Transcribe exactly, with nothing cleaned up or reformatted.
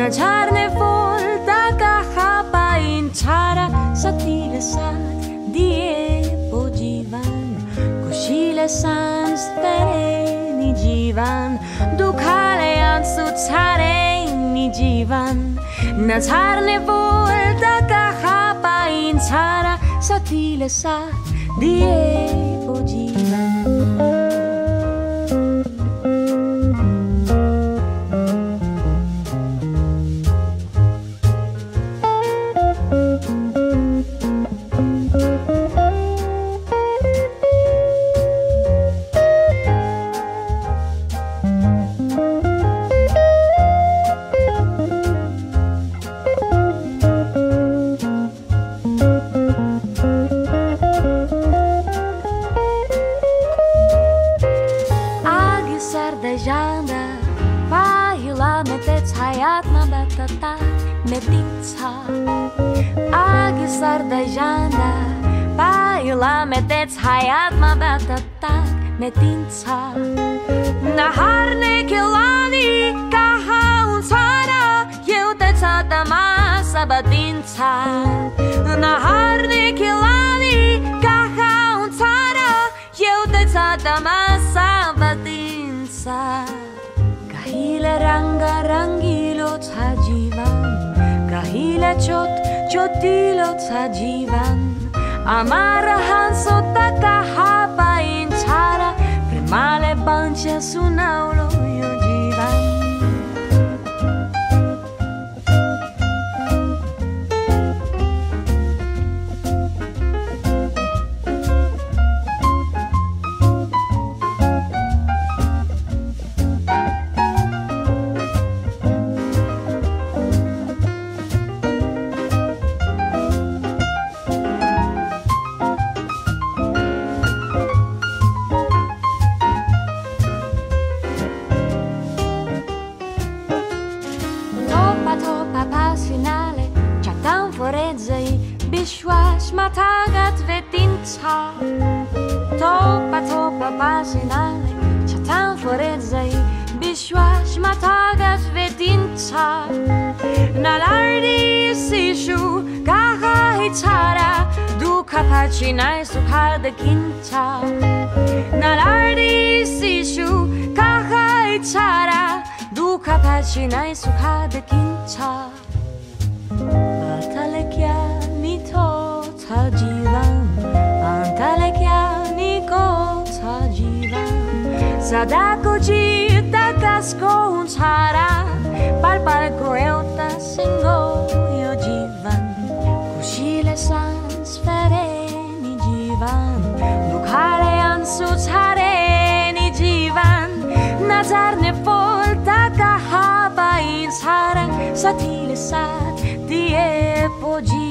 na czarne wol, taka chapa inczara, satire sad, die po Jiwan, kosile san spereni Jiwan, dukale jansu careni Jiwan, na czarne wol, taka chapa inczara, satire sad, die po Jiwan. Sardežanda, pahila metec hayatna batata metica. Agi sardežanda, pahila metec hayatna batata metica. Naharne kilani kaha unsara, jeuteca dama sabadinca. Naharne kilani kaha unsara, jeuteca dama sabadinca. Kahile ranga rangilot ha Jiwan, kahile chot chotilot ha Jiwan. Amara hanso taka hapa inchara, premale banche sunaulo yo Jiwan. Bishwash matagat vetinca, topa topa pasinale, chatan foredzai. Bishwash matagat vetinca, nalardi sishu kaha hitara, duka pacinai sukarda kinta. Nalardi sishu kaha hitara, duka pacinai sukarda kinta. Atalekia ni tot ha Jiwan, antalekia ni kot ha Jiwan. Sadakuji takasko unchara, palpal koelta singo yo Jiwan. Kushile sans fereni Jiwan, lukale ansucareni Jiwan. Nazarne pol taka haba insara, satile sad. Di e po Jiwan.